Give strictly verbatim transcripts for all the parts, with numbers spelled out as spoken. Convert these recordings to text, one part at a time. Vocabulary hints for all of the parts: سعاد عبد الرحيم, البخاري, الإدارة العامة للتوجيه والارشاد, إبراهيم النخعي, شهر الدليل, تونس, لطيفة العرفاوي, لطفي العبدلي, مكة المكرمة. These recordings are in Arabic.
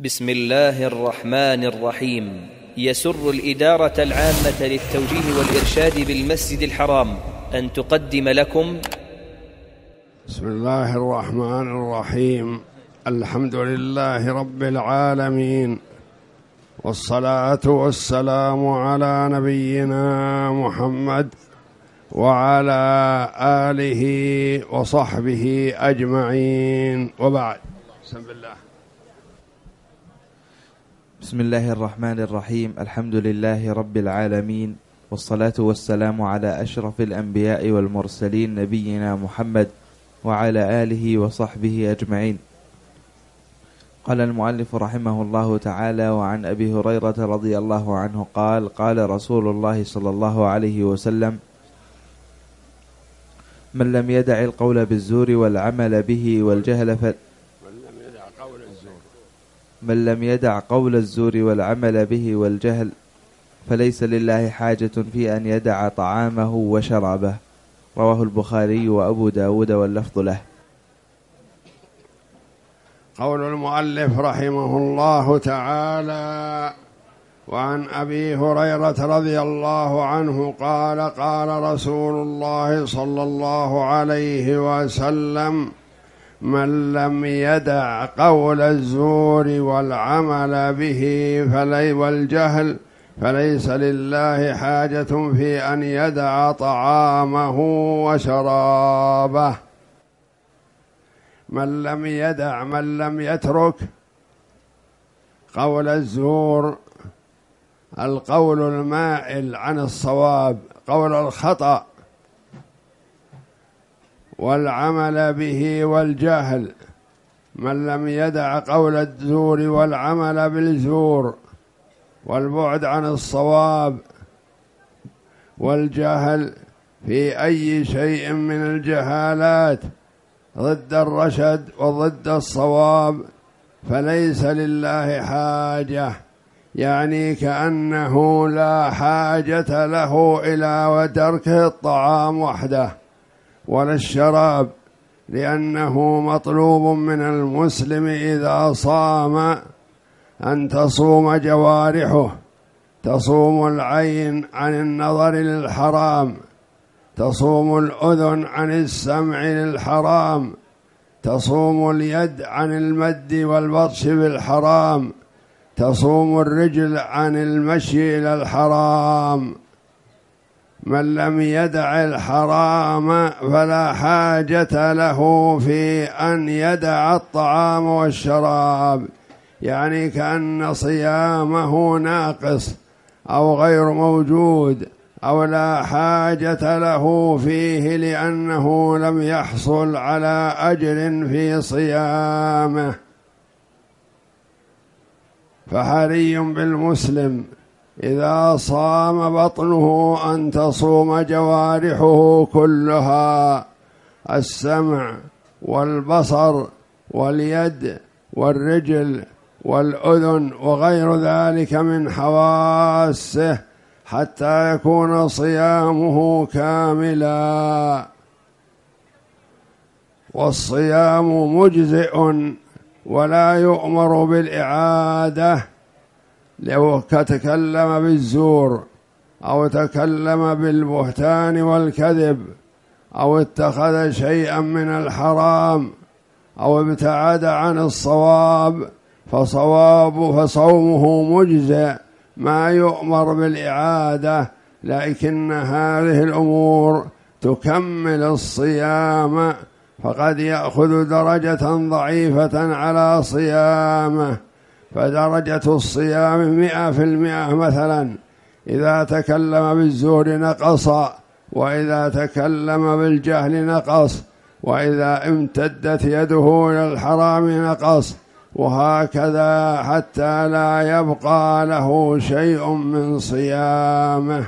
بسم الله الرحمن الرحيم. يسر الإدارة العامة للتوجيه والإرشاد بالمسجد الحرام أن تقدم لكم بسم الله الرحمن الرحيم. الحمد لله رب العالمين، والصلاة والسلام على نبينا محمد وعلى آله وصحبه أجمعين، وبعد. بسم الله بسم الله الرحمن الرحيم. الحمد لله رب العالمين، والصلاة والسلام على أشرف الأنبياء والمرسلين نبينا محمد وعلى آله وصحبه أجمعين. قال المؤلف رحمه الله تعالى: وعن أبي هريرة رضي الله عنه قال: قال رسول الله صلى الله عليه وسلم: من لم يدع القول بالزور والعمل به والجهل ف من لم يدع قول الزور والعمل به والجهل فليس لله حاجة في أن يدع طعامه وشرابه. رواه البخاري وأبو داود واللفظ له. قول المؤلف رحمه الله تعالى: وعن أبي هريرة رضي الله عنه قال: قال رسول الله صلى الله عليه وسلم: من لم يدع قول الزور والعمل به فلي والجهل فليس لله حاجة في أن يدع طعامه وشرابه. من لم يدع من لم يترك قول الزور، القول المائل عن الصواب، قول الخطأ، والعمل به والجهل. من لم يدع قول الزور والعمل بالزور والبعد عن الصواب والجهل في أي شيء من الجهالات ضد الرشد وضد الصواب فليس لله حاجة، يعني كأنه لا حاجة له إلى وتركه الطعام وحده ولا الشراب، لأنه مطلوب من المسلم إذا صام أن تصوم جوارحه، تصوم العين عن النظر للحرام، تصوم الأذن عن السمع للحرام، تصوم اليد عن المد والبطش بالحرام، تصوم الرجل عن المشي إلى الحرام. من لم يدع الحرام فلا حاجة له في أن يدع الطعام والشراب، يعني كأن صيامه ناقص أو غير موجود أو لا حاجة له فيه، لأنه لم يحصل على أجر في صيامه. فحري بالمسلم إذا صام بطنه أن تصوم جوارحه كلها، السمع والبصر واليد والرجل والأذن وغير ذلك من حواسه، حتى يكون صيامه كاملا. والصيام مجزئ ولا يؤمر بالإعادة، لو تكلم بالزور أو تكلم بالبهتان والكذب أو اتخذ شيئا من الحرام أو ابتعد عن الصواب فصوابه فصومه مجزئ، ما يؤمر بالإعادة، لكن هذه الأمور تكمل الصيام، فقد يأخذ درجة ضعيفة على صيامه. فدرجة الصيام مئة في المئة مثلا، إذا تكلم بالزور نقص، وإذا تكلم بالجهل نقص، وإذا امتدت يده إلى الحرام نقص، وهكذا حتى لا يبقى له شيء من صيامه.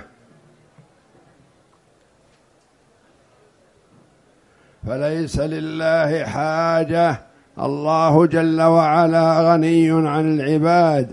فليس لله حاجة، الله جل وعلا غني عن العباد،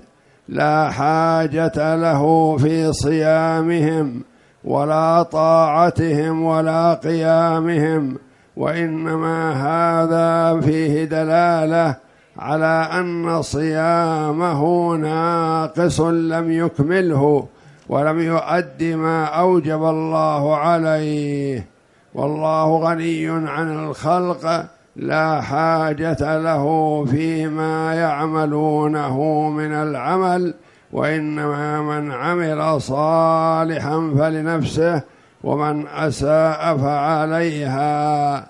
لا حاجة له في صيامهم ولا طاعتهم ولا قيامهم، وإنما هذا فيه دلالة على أن صيامه ناقص لم يكمله ولم يؤد ما أوجب الله عليه، والله غني عن الخلق لا حاجة له فيما يعملونه من العمل، وإنما من عمل صالحا فلنفسه ومن أساء فعليها.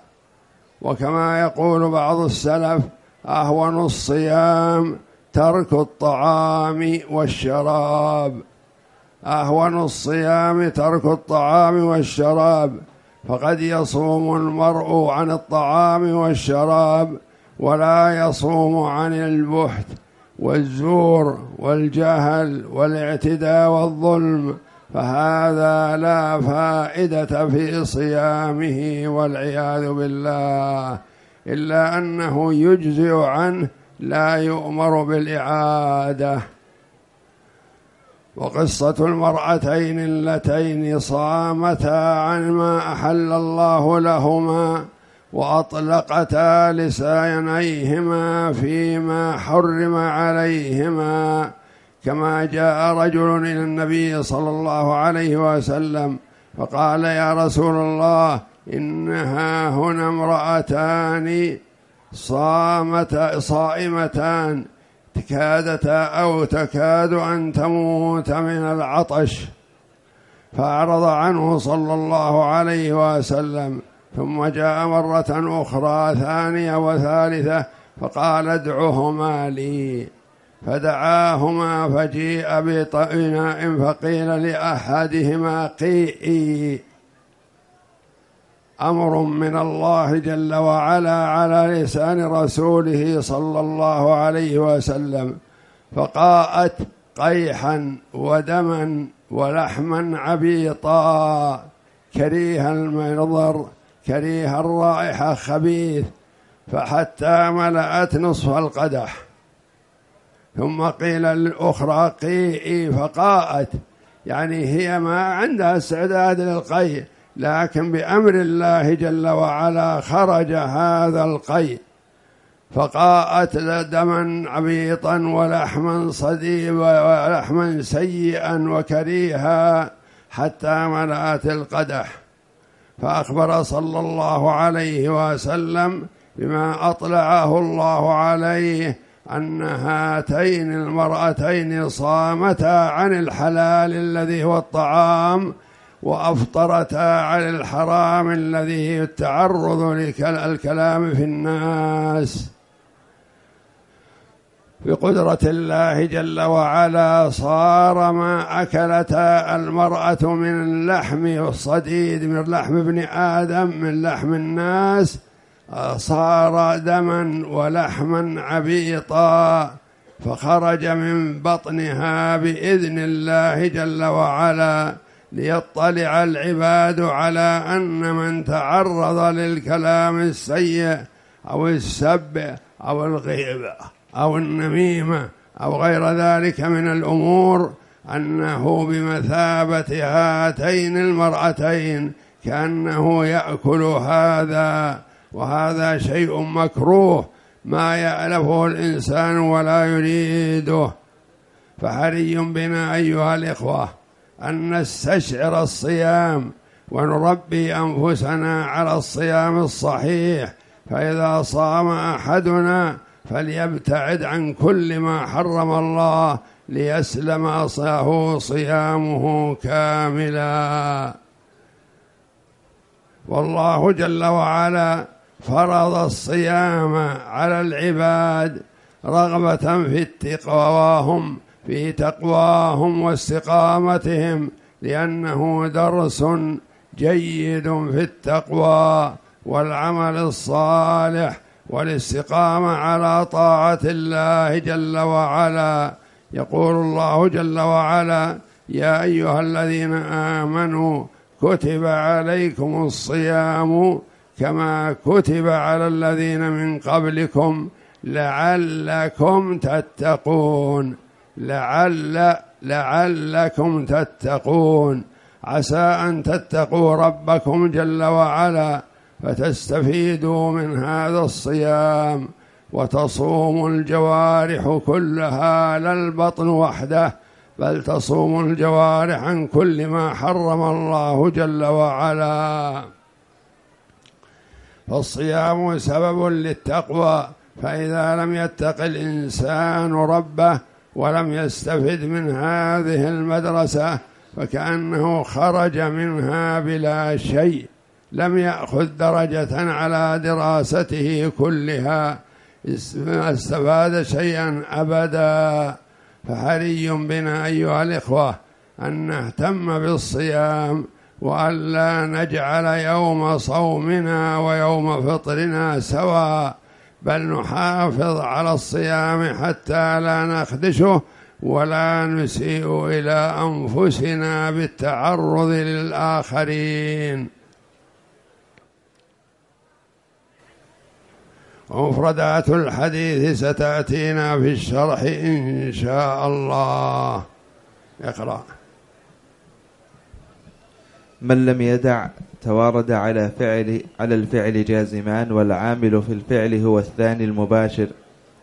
وكما يقول بعض السلف: أهون الصيام ترك الطعام والشراب، أهون الصيام ترك الطعام والشراب، فقد يصوم المرء عن الطعام والشراب ولا يصوم عن البحت والزور والجهل والاعتداء والظلم، فهذا لا فائدة في صيامه والعياذ بالله، إلا أنه يجزئ عنه لا يؤمر بالإعادة. وقصة المرأتين اللتين صامتا عن ما أحل الله لهما وأطلقتا لسانيهما فيما حرم عليهما، كما جاء رجل إلى النبي صلى الله عليه وسلم فقال: يا رسول الله، إنها هنا امرأتان صائمتان كادتا أو تكاد أن تموت من العطش، فأعرض عنه صلى الله عليه وسلم، ثم جاء مرة أخرى ثانية وثالثة فقال: ادعهما لي، فدعاهما فجيء بإناء فقيل لأحدهما قيئي، أمر من الله جل وعلا على لسان رسوله صلى الله عليه وسلم، فقاءت قيحا ودما ولحما عبيطا كريه المنظر كريه الرائحة خبيث، فحتى ملأت نصف القدح، ثم قيل للأخرى قيئي فقاءت، يعني هي ما عندها استعداد للقيء، لكن بأمر الله جل وعلا خرج هذا القيء، فقاءت دما عبيطا ولحما صديبا ولحما سيئا وكريها حتى ملأت القدح، فأخبر صلى الله عليه وسلم بما أطلعه الله عليه أن هاتين المرأتين صامتا عن الحلال الذي هو الطعام وأفطرتا على الحرام الذي التعرض للكلام في الناس، بقدرة الله جل وعلا صار ما أكلتا المرأة من لحم الصديد من لحم ابن آدم من لحم الناس صار دما ولحما عبيطا، فخرج من بطنها بإذن الله جل وعلا ليطلع العباد على أن من تعرض للكلام السيء أو السب أو الغيبة أو النميمة أو غير ذلك من الأمور أنه بمثابة هاتين المرأتين كأنه يأكل هذا، وهذا شيء مكروه ما يألفه الإنسان ولا يريده. فحري بنا أيها الإخوة أن نستشعر الصيام ونربي أنفسنا على الصيام الصحيح، فإذا صام أحدنا فليبتعد عن كل ما حرم الله ليسلم أصله صيامه كاملا. والله جل وعلا فرض الصيام على العباد رغبة في اتقواهم في تقواهم واستقامتهم، لأنه درس جيد في التقوى والعمل الصالح والاستقامة على طاعة الله جل وعلا. يقول الله جل وعلا: يا أيها الذين آمنوا كتب عليكم الصيام كما كتب على الذين من قبلكم لعلكم تتقون، لعل لعلكم تتقون، عسى أن تتقوا ربكم جل وعلا فتستفيدوا من هذا الصيام وتصوم الجوارح كلها لا البطن وحده، بل تصوم الجوارح عن كل ما حرم الله جل وعلا. فالصيام سبب للتقوى، فإذا لم يتق الإنسان ربه ولم يستفد من هذه المدرسة فكأنه خرج منها بلا شيء، لم يأخذ درجة على دراسته كلها، ما استفاد شيئا أبدا. فحري بنا أيها الإخوة أن نهتم بالصيام، وألا نجعل يوم صومنا ويوم فطرنا سوا، بل نحافظ على الصيام حتى لا نخدشه ولا نسيء إلى أنفسنا بالتعرض للآخرين. مفردات الحديث ستأتينا في الشرح إن شاء الله. اقرأ. من لم يدع توارد على فعل على الفعل جازمان، والعامل في الفعل هو الثاني المباشر،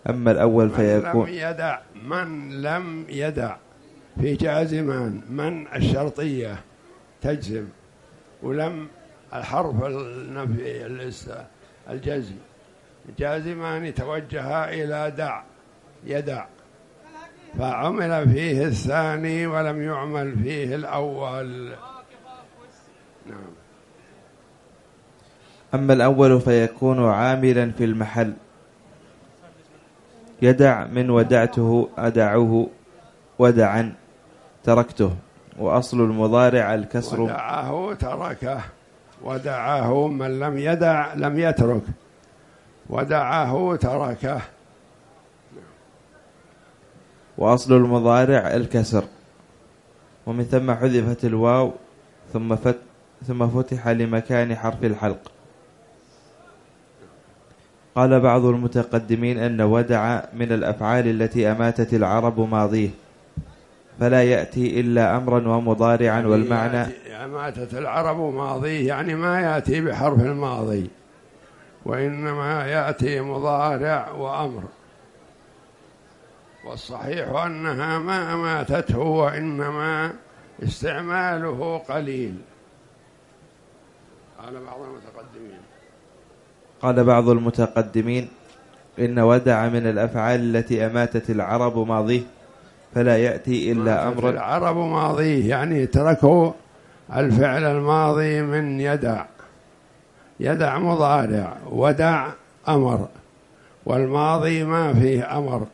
أما الأول فيكون. من لم يدع، من لم يدع في جازمان، من الشرطية تجزم، ولم الحرف النفي الجزم. جازمان توجه إلى دع يدع، فعمل فيه الثاني ولم يعمل فيه الأول. نعم. أما الأول فيكون عاملا في المحل، يدع من ودعته أدعوه ودعا تركته، وأصل المضارع الكسر. ودعه تركه، ودعه من لم يدع لم يترك، ودعاه تركه، وأصل المضارع الكسر، ومن ثم حذفت الواو ثم فت ثم فتح لمكان حرف الحلق. قال بعض المتقدمين أن ودع من الأفعال التي أماتت العرب ماضيه، فلا يأتي إلا أمرا ومضارعا، والمعنى أماتت العرب ماضيه يعني ما يأتي بحرف الماضي، وإنما يأتي مضارع وأمر. والصحيح أنها ما أماتته، وإنما استعماله قليل. قال بعض المتقدمين قال بعض المتقدمين إن ودع من الأفعال التي أماتت العرب ماضيه، فلا يأتي إلا أمر. العرب ماضيه يعني تركوا الفعل الماضي من يدع. يدع مضارع، ودع أمر، والماضي ما فيه أمر،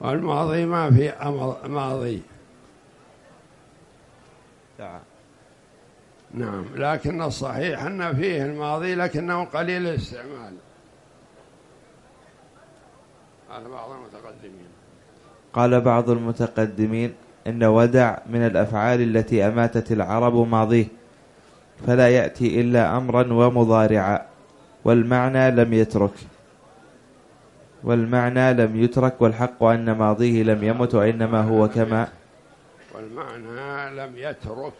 والماضي ما فيه أمر ماضي. نعم، لكن الصحيح أن فيه الماضي لكنه قليل الاستعمال. قال بعض المتقدمين قال بعض المتقدمين إن ودع من الأفعال التي أماتت العرب ماضيه، فلا يأتي إلا أمرا ومضارعا، والمعنى لم يترك والمعنى لم يترك والحق أن ماضيه لم يمت، وإنما هو كما والمعنى لم يترك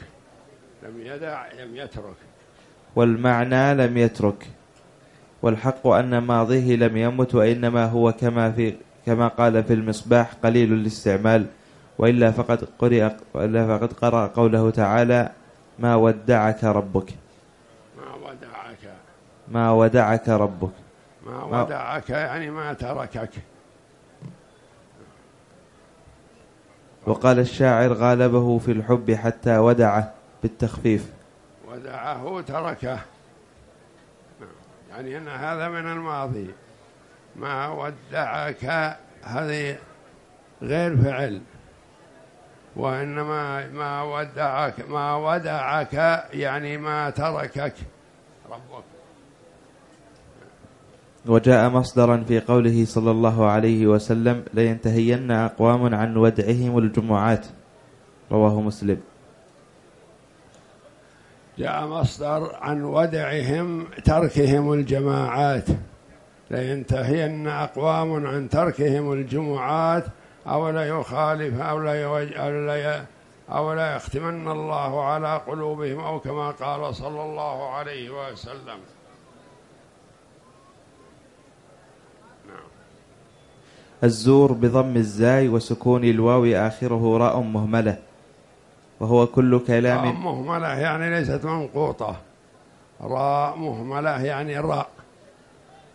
لم يدع لم يترك والمعنى لم يترك والحق أن ماضيه لم يمت، وإنما هو كما في كما قال في المصباح قليل الاستعمال، وإلا فقد قرأ وإلا فقد قرأ قوله تعالى: ما ودعك ربك ما ودعك ما ودعك ربك ما ودعك يعني ما تركك. وقال الشاعر: غالبه في الحب حتى ودعه بالتخفيف، ودعه تركه، يعني أن هذا من الماضي. ما ودعك هذه غير فعل، وإنما ما ودعك ما ودعك يعني ما تركك ربك. وجاء مصدرا في قوله صلى الله عليه وسلم: لينتهين أقوام عن ودعهم الجمعات، رواه مسلم. جاء مصدر عن ودعهم تركهم الجماعات، لينتهين أقوام عن تركهم الجمعات أو لا يخالف أو لا يوج أو لا أو لا يختمن الله على قلوبهم، أو كما قال صلى الله عليه وسلم. الزور بضم الزاي وسكون الواو آخره راء مهملة، وهو كل كلام. راء مهملة يعني ليست منقوطة، راء مهملة يعني راء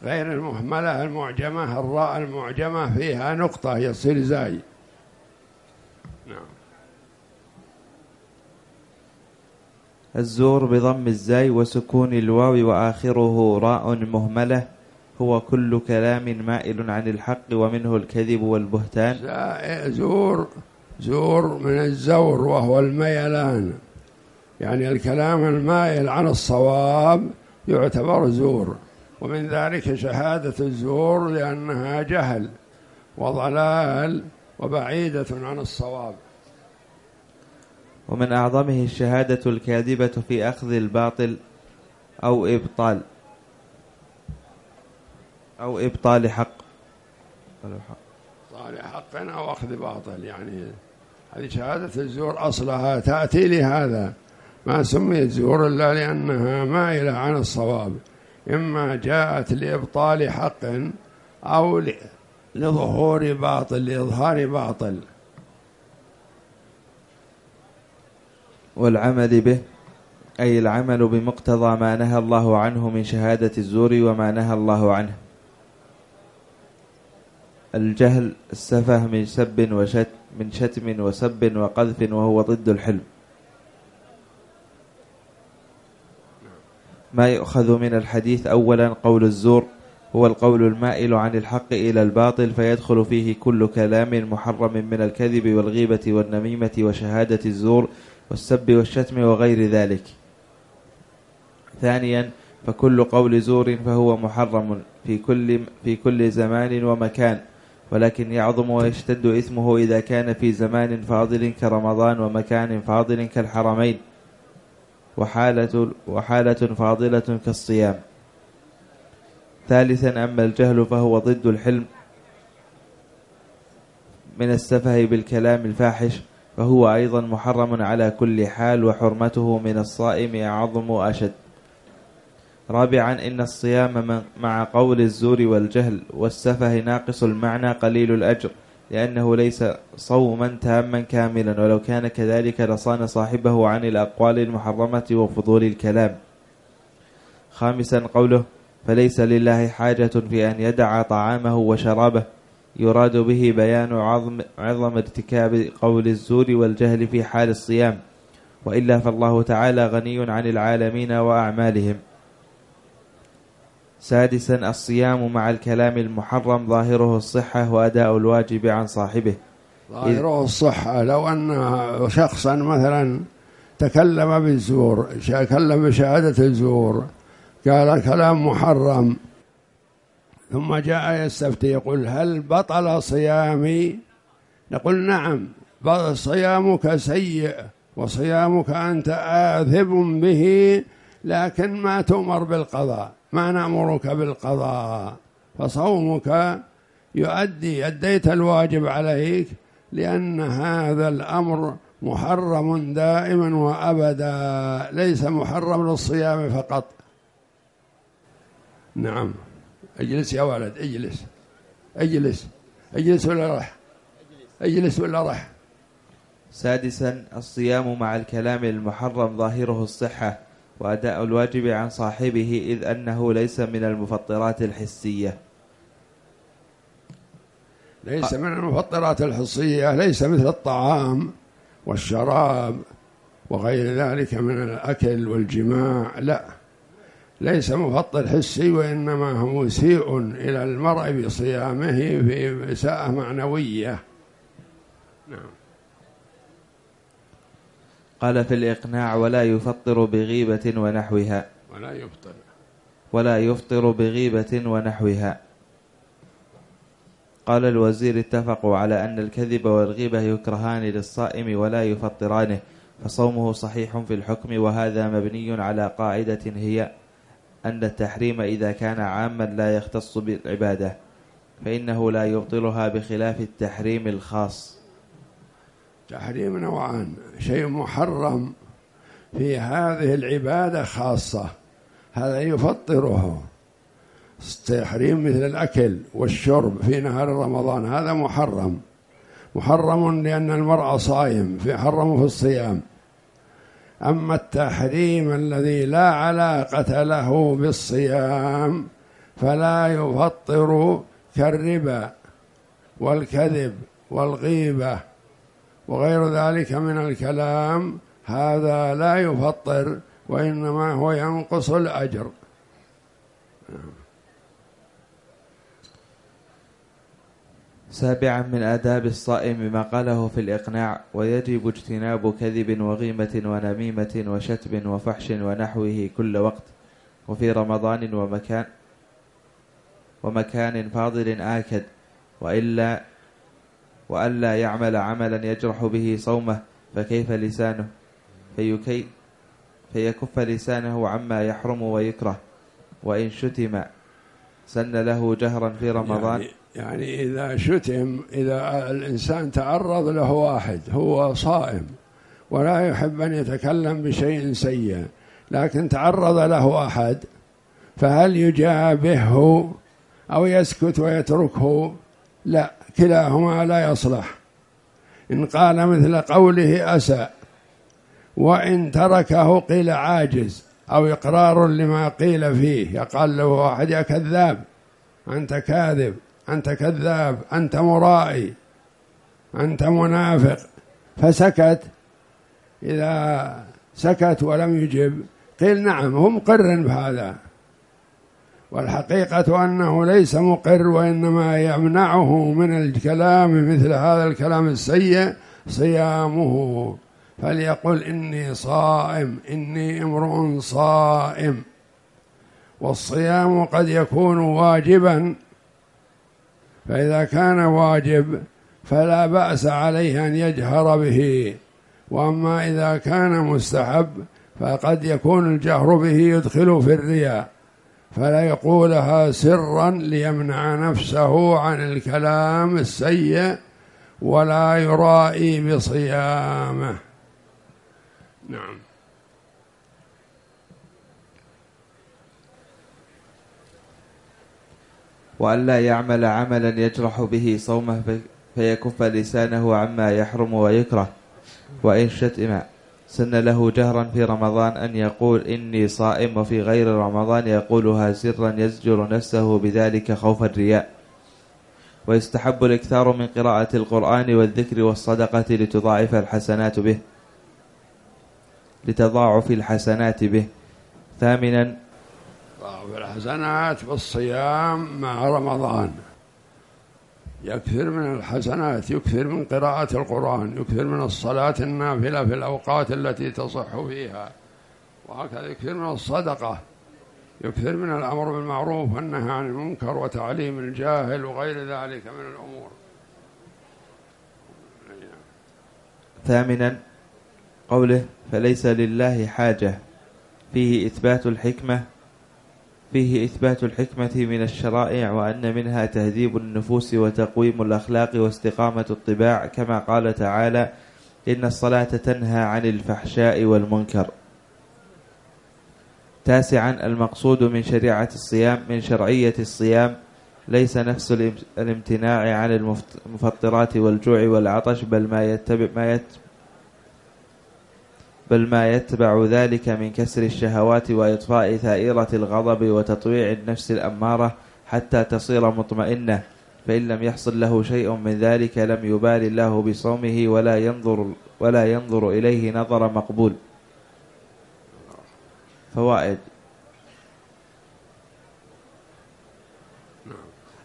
غير المهملة المعجمة. الراء المعجمة فيها نقطة يصير زاي. نعم. الزور بضم الزاي وسكون الواو وآخره راء مهملة هو كل كلام مائل عن الحق ومنه الكذب والبهتان. زور زور من الزور وهو الميلان، يعني الكلام المائل عن الصواب يعتبر زور، ومن ذلك شهادة الزور لأنها جهل وضلال وبعيدة عن الصواب. ومن أعظمه الشهادة الكاذبة في أخذ الباطل أو إبطال أو إبطال حق إبطال حق أو أخذ باطل. يعني هذه شهادة الزور أصلها تأتي لهذا، ما سميت زور إلا لأنها مائلة عن الصواب، إما جاءت لإبطال حق أو لظهور باطل لإظهار باطل. والعمل به أي العمل بمقتضى ما نهى الله عنه من شهادة الزور وما نهى الله عنه. الجهل السفه من سب وشتم من شتم وسب وقذف، وهو ضد الحلم. ما يؤخذ من الحديث: أولا قول الزور هو القول المائل عن الحق إلى الباطل، فيدخل فيه كل كلام محرم من الكذب والغيبة والنميمة وشهادة الزور والسب والشتم وغير ذلك. ثانيا فكل قول زور فهو محرم في كل في كل زمان ومكان، ولكن يعظم ويشتد إثمه إذا كان في زمان فاضل كرمضان ومكان فاضل كالحرمين وحالة وحالة فاضلة كالصيام. ثالثا أما الجهل فهو ضد الحلم من السفه بالكلام الفاحش، فهو أيضا محرم على كل حال، وحرمته من الصائم أعظم وأشد. رابعا إن الصيام مع قول الزور والجهل والسفه ناقص المعنى قليل الأجر، لأنه ليس صوما تاما كاملا، ولو كان كذلك لصان صاحبه عن الأقوال المحرمة وفضول الكلام. خامسا قوله: فليس لله حاجة في أن يدع طعامه وشرابه، يراد به بيان عظم, عظم ارتكاب قول الزور والجهل في حال الصيام، وإلا فالله تعالى غني عن العالمين وأعمالهم. سادسا الصيام مع الكلام المحرم ظاهره الصحة وأداء الواجب عن صاحبه. ظاهره الصحة لو أن شخصا مثلا تكلم بالزور، تكلم بشهادة الزور، قال كلام محرم، ثم جاء يستفتي يقول: هل بطل صيامي؟ نقول: نعم، صيامك سيء وصيامك أنت آثم به، لكن ما تؤمر بالقضاء، ما نأمرك بالقضاء، فصومك يؤدي أديت الواجب عليك، لأن هذا الأمر محرم دائما وأبدا، ليس محرم للصيام فقط. نعم. اجلس يا ولد، اجلس اجلس اجلس ولا رح اجلس ولا رح سادسا الصيام مع الكلام المحرم ظاهره الصحة وأداء الواجب عن صاحبه، إذ أنه ليس من المفطرات الحسية. ليس من المفطرات الحسية، ليس مثل الطعام والشراب وغير ذلك من الأكل والجماع، لا، ليس مفطر حسي، وإنما هو مسيء إلى المرء بصيامه في إساءة معنوية. نعم. قال في الإقناع: ولا يفطر بغيبة ونحوها. ولا يفطر ولا يفطر بغيبة ونحوها. قال الوزير: اتفقوا على أن الكذب والغيبة يكرهان للصائم ولا يفطرانه، فصومه صحيح في الحكم، وهذا مبني على قاعدة هي أن التحريم إذا كان عاما لا يختص بالعبادة، فإنه لا يبطلها بخلاف التحريم الخاص. تحريم نوعان: شيء محرم في هذه العبادة خاصة، هذا يفطره، تحريم مثل الأكل والشرب في نهار رمضان، هذا محرم، محرم لأن المرأة صائم، في حرمه في الصيام. أما التحريم الذي لا علاقة له بالصيام فلا يفطر، كالربا والكذب والغيبة وغير ذلك من الكلام، هذا لا يفطر وإنما هو ينقص الأجر. سابعا من آداب الصائم ما قاله في الإقناع، ويجب اجتناب كذب وغيمة ونميمة وشتم وفحش ونحوه كل وقت وفي رمضان ومكان ومكان فاضل آكد، وإلا وألا يعمل عملا يجرح به صومه فكيف لسانه فيكي فيكف لسانه عما يحرم ويكره. وإن شتم سن له جهرا في رمضان، يعني, يعني إذا شتم، إذا الإنسان تعرض له واحد هو صائم ولا يحب أن يتكلم بشيء سيء لكن تعرض له أحد، فهل يجابهه أو يسكت ويتركه؟ لا، كلاهما لا يصلح. إن قال مثل قوله أساء، وإن تركه قيل عاجز أو إقرار لما قيل فيه، يقال له أحد يا كذاب، أنت كاذب، أنت كذاب، أنت مرائي، أنت منافق، فسكت. إذا سكت ولم يجب قيل نعم هو مقر بهذا، والحقيقة أنه ليس مقر وإنما يمنعه من الكلام مثل هذا الكلام السيء صيامه، فليقل إني صائم، إني امرؤ صائم. والصيام قد يكون واجبا، فإذا كان واجب فلا بأس عليه أن يجهر به، وأما إذا كان مستحب فقد يكون الجهر به يدخل في الرياء، فلا يقولها سرا ليمنع نفسه عن الكلام السيء ولا يرائي بصيامه. نعم. وألا يعمل عملا يجرح به صومه فيكف لسانه عما يحرم ويكره. وإن شتم سن له جهرا في رمضان أن يقول إني صائم، وفي غير رمضان يقولها سرا يزجر نفسه بذلك خوف الرياء. ويستحب الإكثار من قراءة القرآن والذكر والصدقة لتضاعف الحسنات به لتضاعف الحسنات به ثامنا تضاعف الحسنات بالصيام مع رمضان، يكثر من الحسنات، يكثر من قراءة القرآن، يكثر من الصلاة النافلة في الأوقات التي تصح فيها، وهكذا يكثر من الصدقة، يكثر من الأمر بالمعروف والنهي عن المنكر وتعليم الجاهل وغير ذلك من الأمور. ثامنا قوله فليس لله حاجة، فيه إثبات الحكمة فيه إثبات الحكمة من الشرائع، وأن منها تهذيب النفوس وتقويم الأخلاق واستقامة الطباع، كما قال تعالى إن الصلاة تنهى عن الفحشاء والمنكر. تاسعا المقصود من شريعة الصيام من شرعية الصيام ليس نفس الامتناع عن المفطرات والجوع والعطش، بل ما يتبع ما يتبع بل ما يتبع ذلك من كسر الشهوات وإطفاء ثائرة الغضب وتطويع النفس الأمارة حتى تصير مطمئنة، فإن لم يحصل له شيء من ذلك لم يبال الله بصومه ولا ينظر ولا ينظر إليه نظر مقبول. فوائد: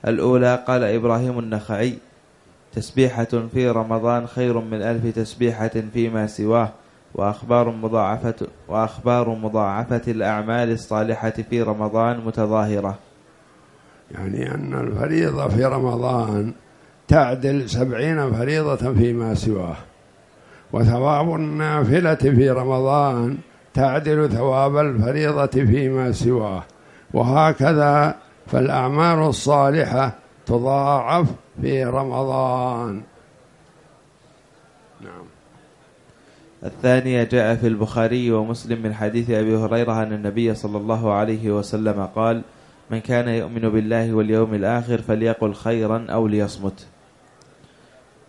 الأولى قال إبراهيم النخعي تسبيحة في رمضان خير من ألف تسبيحة فيما سواه، وأخبار مضاعفة وأخبار مضاعفة الأعمال الصالحة في رمضان متظاهرة، يعني أن الفريضة في رمضان تعدل سبعين فريضة فيما سواه، وثواب النافلة في رمضان تعدل ثواب الفريضة فيما سواه، وهكذا فالأعمال الصالحة تضاعف في رمضان. نعم. الثانية جاء في البخاري ومسلم من حديث أبي هريرة أن النبي صلى الله عليه وسلم قال من كان يؤمن بالله واليوم الآخر فليقل خيرا أو ليصمت.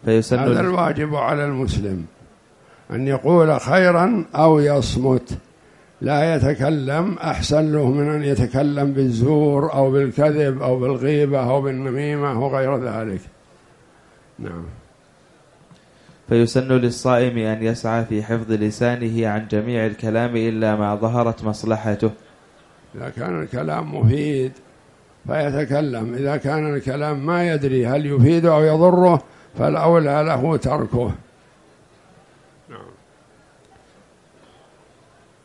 فيسن هذا الواجب على المسلم أن يقول خيرا أو يصمت، لا يتكلم، أحسن له من أن يتكلم بالزور أو بالكذب أو بالغيبة أو بالنميمة وغير ذلك. نعم. فيسن للصائم أن يسعى في حفظ لسانه عن جميع الكلام إلا ما ظهرت مصلحته. إذا كان الكلام مفيد فيتكلم، إذا كان الكلام ما يدري هل يفيد أو يضره فالأولى له تركه.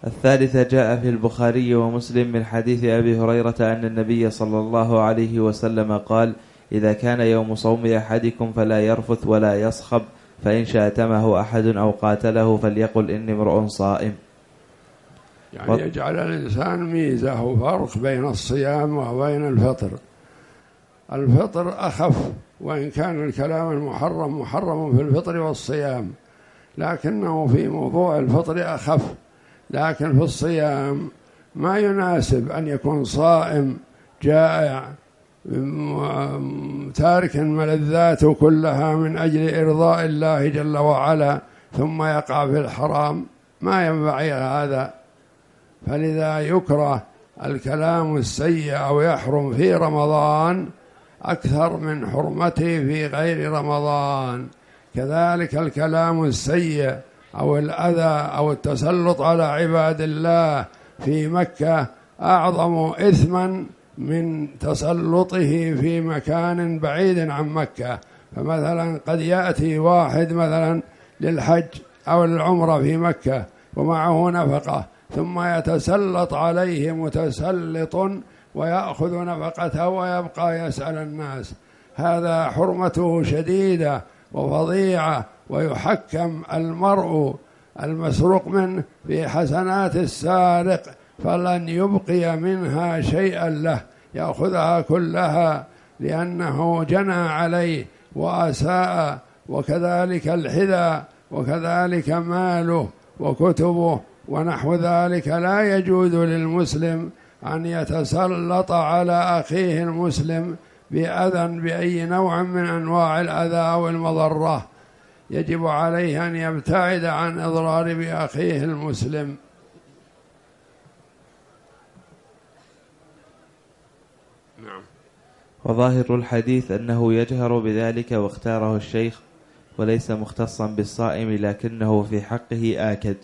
الثالثة جاء في البخاري ومسلم من حديث أبي هريرة أن النبي صلى الله عليه وسلم قال: إذا كان يوم صوم أحدكم فلا يرفث ولا يصخب، فإن شاتمه أحد أو قاتله فليقل إني امرؤ صائم. يعني و... يجعل الإنسان ميزة وفرق بين الصيام وبين الفطر. الفطر أخف، وإن كان الكلام المحرم محرم في الفطر والصيام، لكنه في موضوع الفطر أخف. لكن في الصيام ما يناسب أن يكون صائم جائع تارك ملذاته كلها من أجل إرضاء الله جل وعلا ثم يقع في الحرام، ما ينبغي هذا. فلذا يكره الكلام السيء أو يحرم في رمضان أكثر من حرمته في غير رمضان. كذلك الكلام السيء أو الأذى أو التسلط على عباد الله في مكة أعظم إثما من تسلطه في مكان بعيد عن مكة. فمثلا قد يأتي واحد مثلا للحج أو العمرة في مكة ومعه نفقة، ثم يتسلط عليه متسلط ويأخذ نفقته ويبقى يسأل الناس، هذا حرمته شديدة وفظيعة. ويحكم المرء المسروق منه في حسنات السارق، فلن يبقي منها شيئا له، يأخذها كلها لأنه جنى عليه وأساء. وكذلك الحذاء، وكذلك ماله وكتبه ونحو ذلك. لا يجوز للمسلم أن يتسلط على أخيه المسلم بأذى بأي نوع من أنواع الأذى أو المضرة. يجب عليه أن يبتعد عن إضرار بأخيه المسلم. نعم. وظاهر الحديث أنه يجهر بذلك واختاره الشيخ، وليس مختصا بالصائم، لكنه في حقه آكد.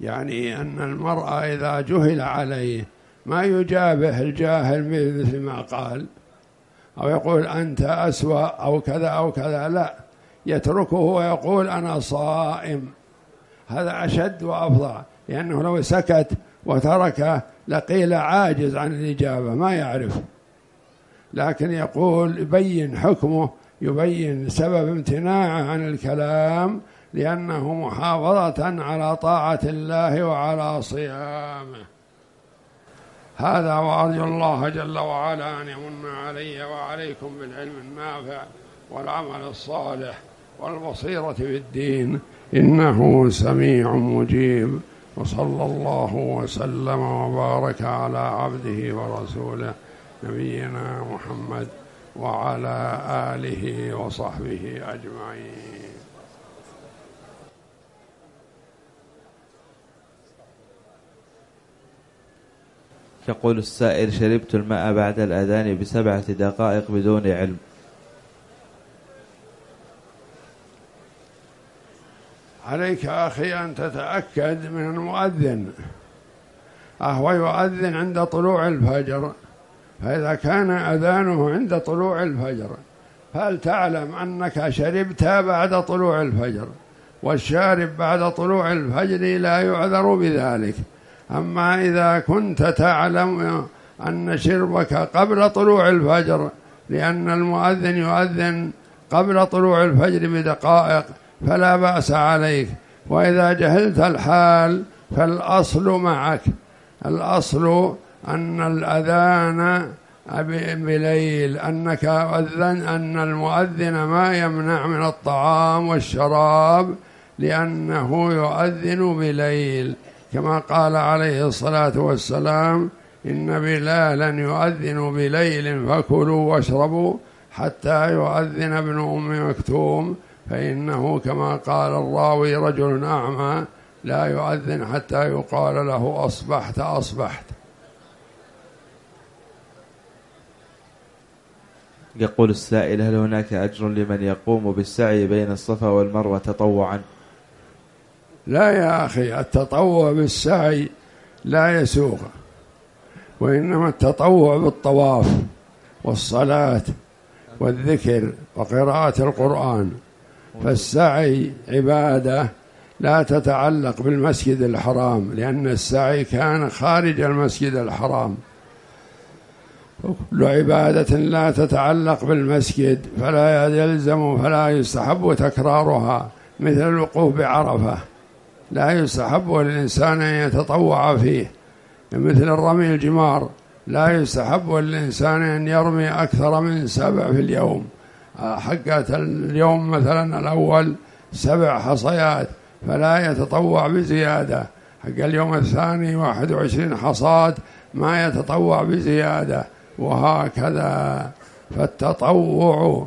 يعني أن المرء إذا جهل عليه ما يجابه الجاهل مثل ما قال أو يقول أنت أسوأ أو كذا أو كذا، لا، يتركه ويقول أنا صائم. هذا أشد وأفظع، لأنه لو سكت وتركه لقيل عاجز عن الإجابة ما يعرف. لكن يقول يبين حكمه، يبين سبب امتناعه عن الكلام، لأنه محافظة على طاعة الله وعلى صيامه. هذا، وأرجو الله جل وعلا أن يمن علي وعليكم بالعلم النافع والعمل الصالح والبصيرة في الدين، إنه سميع مجيب. وصلى الله وسلم وبارك على عبده ورسوله نبينا محمد وعلى آله وصحبه أجمعين. يقول السائل: شربت الماء بعد الأذان بسبعة دقائق بدون علم. عليك أخي أن تتأكد من المؤذن، أهو يؤذن عند طلوع الفجر، فإذا كان أذانه عند طلوع الفجر فلتعلم أنك شربت بعد طلوع الفجر، والشارب بعد طلوع الفجر لا يعذر بذلك. أما إذا كنت تعلم أن شربك قبل طلوع الفجر، لأن المؤذن يؤذن قبل طلوع الفجر بدقائق، فلا بأس عليك. وإذا جهلت الحال فالأصل معك، الأصل أن الأذان بليل، أنك أذن أن المؤذن ما يمنع من الطعام والشراب لأنه يؤذن بليل، كما قال عليه الصلاة والسلام: إن بلالا يؤذن بليل فكلوا واشربوا حتى يؤذن ابن أم مكتوم، فإنه كما قال الراوي رجل أعمى لا يؤذن حتى يقال له أصبحت أصبحت. يقول السائل: هل هناك أجر لمن يقوم بالسعي بين الصفا والمروة تطوعا؟ لا يا أخي، التطوع بالسعي لا يسوغ، وإنما التطوع بالطواف والصلاة والذكر وقراءة القرآن، فالسعي عبادة لا تتعلق بالمسجد الحرام، لأن السعي كان خارج المسجد الحرام، وكل عبادة لا تتعلق بالمسجد فلا يلزم فلا يستحب تكرارها، مثل الوقوف بعرفة لا يستحب للإنسان أن يتطوع فيه، مثل الرمي الجمار لا يستحب للإنسان أن يرمي أكثر من سبع في اليوم، حقة اليوم مثلا الأول سبع حصيات فلا يتطوع بزيادة، حق اليوم الثاني واحد وعشرين حصاد ما يتطوع بزيادة، وهكذا. فالتطوع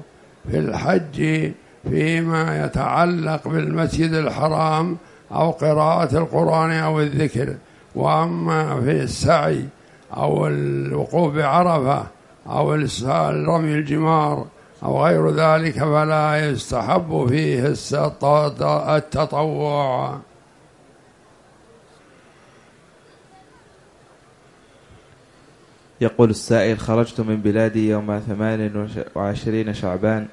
في الحج فيما يتعلق بالمسجد الحرام أو قراءة القرآن أو الذكر، وأما في السعي أو الوقوف بعرفة أو رمي الجمار أو غير ذلك فلا يستحب فيه التطوع. يقول السائل: خرجت من بلادي يوم ثمانية وعشرين شعبان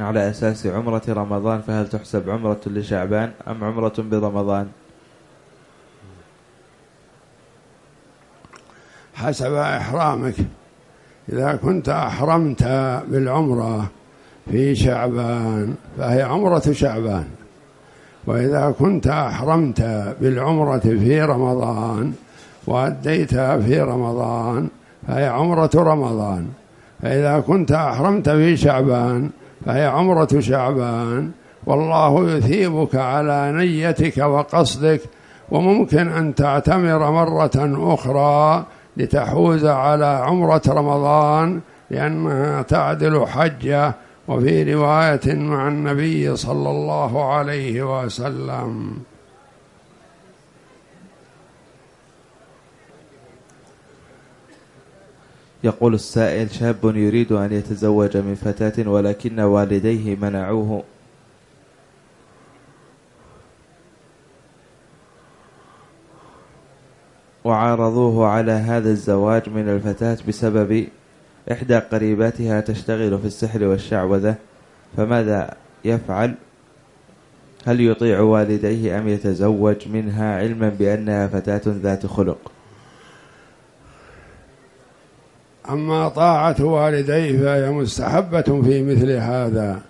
على أساس عمرة رمضان، فهل تحسب عمرة لشعبان أم عمرة برمضان؟ حسب إحرامك، إذا كنت أحرمت بالعمرة في شعبان فهي عمرة شعبان، وإذا كنت أحرمت بالعمرة في رمضان وأديتها في رمضان فهي عمرة رمضان، فإذا كنت أحرمت في شعبان فهي عمرة شعبان، والله يثيبك على نيتك وقصدك، وممكن أن تعتمر مرة أخرى لتحوز على عمرة رمضان لأنها تعدل حجة، وفي رواية مع النبي صلى الله عليه وسلم. يقول السائل: شاب يريد أن يتزوج من فتاة ولكن والديه منعوه، وعارضوه على هذا الزواج من الفتاة بسبب إحدى قريباتها تشتغل في السحر والشعوذة، فماذا يفعل؟ هل يطيع والديه أم يتزوج منها علما بأنها فتاة ذات خلق؟ أما طاعة والديه فهي مستحبة في مثل هذا،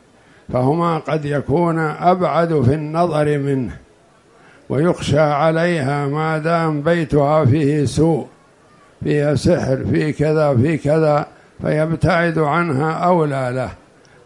فهما قد يكون أبعد في النظر منه ويخشى عليها ما دام بيتها فيه سوء، فيه سحر، فيه كذا فيه كذا، فيبتعد عنها أولى له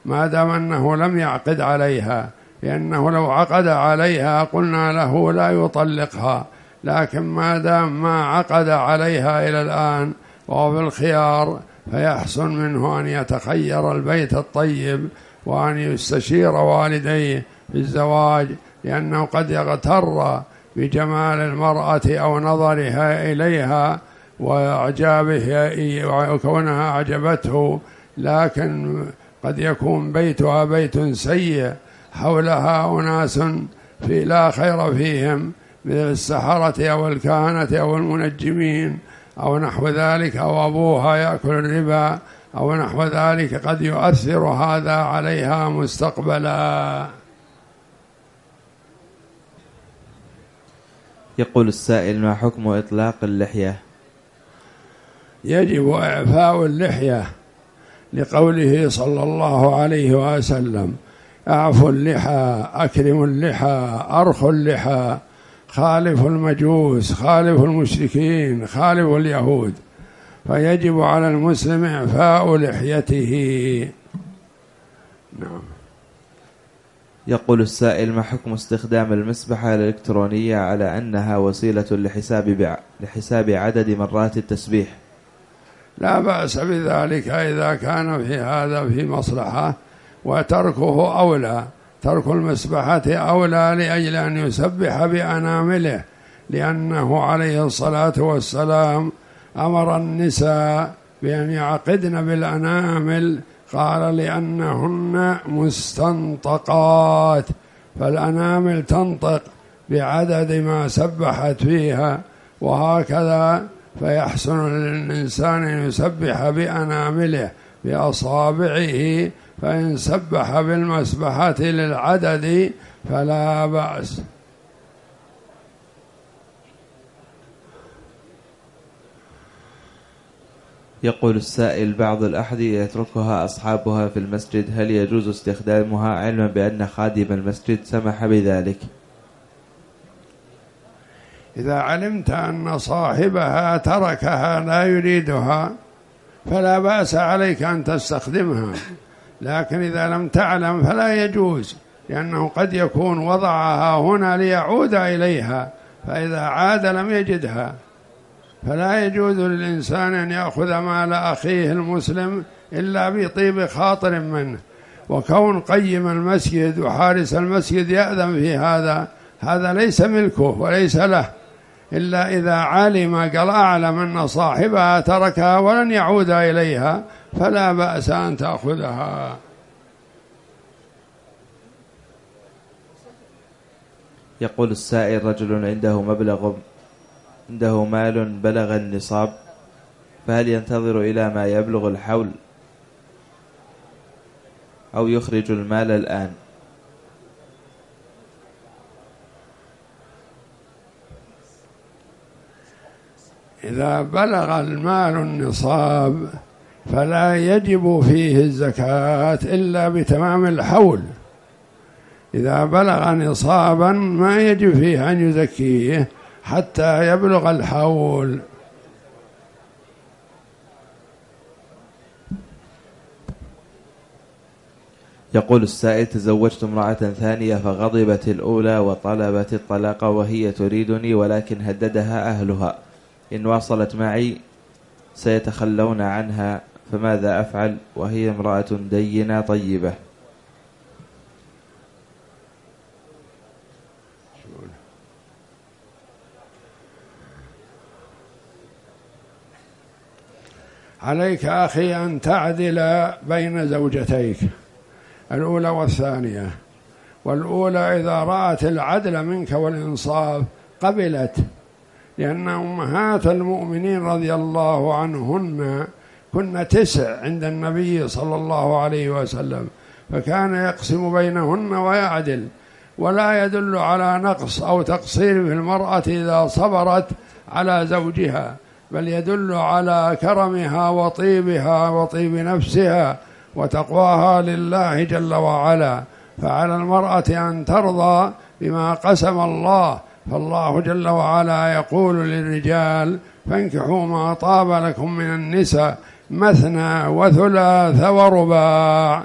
ما دام أنه لم يعقد عليها، لأنه لو عقد عليها قلنا له لا يطلقها، لكن ما دام ما عقد عليها إلى الآن وهو بالخيار فيحسن منه أن يتخير البيت الطيب وأن يستشير والديه في الزواج، لأنه قد يغتر بجمال المرأة أو نظرها إليها وإعجابها وكونها أعجبته، لكن قد يكون بيتها بيت سيء حولها أناس في لا خير فيهم مثل السحرة أو الكهنة أو المنجمين أو نحو ذلك، أو أبوها يأكل الربا أو نحو ذلك، قد يؤثر هذا عليها مستقبلا. يقول السائل: ما حكم إطلاق اللحية؟ يجب إعفاء اللحية لقوله صلى الله عليه وسلم: أعفوا اللحى، أكرموا اللحى، أرخوا اللحى، خالفوا المجوس، خالفوا المشركين، خالفوا اليهود. فيجب على المسلم إعفاء لحيته. نعم. يقول السائل: ما حكم استخدام المسبحة الإلكترونية على أنها وسيلة لحساب بع... لحساب عدد مرات التسبيح؟ لا بأس بذلك إذا كان في هذا في مصلحة، وتركه أولى، ترك المسبحة أولى لأجل أن يسبح بأنامله، لأنه عليه الصلاة والسلام أمر النساء بأن يعقدن بالأنامل، قال لأنهن مستنطقات، فالأنامل تنطق بعدد ما سبحت فيها، وهكذا فيحسن للإنسان أن يسبح بأنامله بأصابعه، فإن سبح بالمسبحة للعدد فلا بأس. يقول السائل: بعض الأحذية يتركها أصحابها في المسجد، هل يجوز استخدامها علما بأن خادم المسجد سمح بذلك؟ إذا علمت أن صاحبها تركها لا يريدها فلا بأس عليك أن تستخدمها، لكن إذا لم تعلم فلا يجوز، لأنه قد يكون وضعها هنا ليعود إليها، فإذا عاد لم يجدها، فلا يجوز للإنسان أن يأخذ مال أخيه المسلم إلا بطيب خاطر منه. وكون قيم المسجد وحارس المسجد يأذن في هذا، هذا ليس ملكه وليس له، إلا إذا علم، قال أعلم أن صاحبها تركها ولن يعود إليها فلا بأس أن تأخذها. يقول السائل: رجل عنده مبلغ عنده مال بلغ النصاب، فهل ينتظر إلى ما يبلغ الحول أو يخرج المال الآن؟ إذا بلغ المال النصاب فلا يجب فيه الزكاة إلا بتمام الحول، إذا بلغ نصابا ما يجب فيه أن يزكيه حتى يبلغ الحول. يقول السائل: تزوجت امرأة ثانية فغضبت الأولى وطلبت الطلاق وهي تريدني، ولكن هددها أهلها إن واصلت معي سيتخلون عنها، فماذا أفعل وهي امرأة دينة طيبة؟ عليك أخي أن تعدل بين زوجتيك الأولى والثانية، والأولى إذا رأت العدل منك والإنصاف قبلت، لأن أمهات المؤمنين رضي الله عنهن كن تسع عند النبي صلى الله عليه وسلم، فكان يقسم بينهن ويعدل، ولا يدل على نقص أو تقصير في المرأة إذا صبرت على زوجها، بل يدل على كرمها وطيبها وطيب نفسها وتقواها لله جل وعلا. فعلى المرأة أن ترضى بما قسم الله، فالله جل وعلا يقول للرجال: فانكحوا ما طاب لكم من النساء مثنى وثلاث ورباع،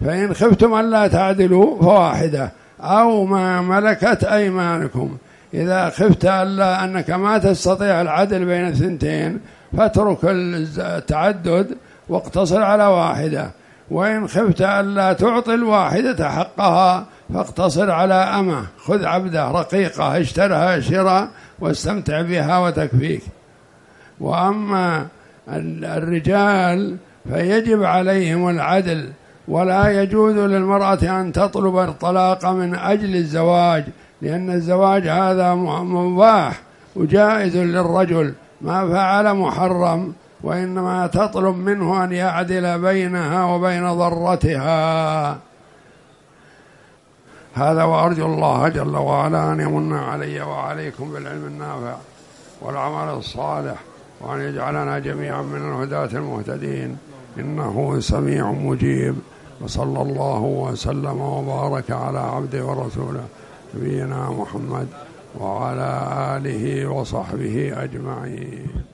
فإن خفتم ألا تعدلوا فواحدة أو ما ملكت أيمانكم، إذا خفت ألا أنك ما تستطيع العدل بين الثنتين فاترك التعدد واقتصر على واحدة، وإن خفت ألا تعطي الواحدة حقها فاقتصر على أمه، خذ عبدة رقيقة اشترها شراء واستمتع بها وتكفيك. وأما الرجال فيجب عليهم العدل، ولا يجوز للمرأة أن تطلب الطلاق من أجل الزواج، لأن الزواج هذا مباح وجائز للرجل، ما فعل محرم، وإنما تطلب منه أن يعدل بينها وبين ضرتها. هذا، وأرجو الله جل وعلا أن يمن علي وعليكم بالعلم النافع والعمل الصالح، وأن يجعلنا جميعا من الهداة المهتدين، إنه سميع مجيب. وصلى الله وسلم وبارك على عبده ورسوله نبينا محمد وعلى آله وصحبه أجمعين.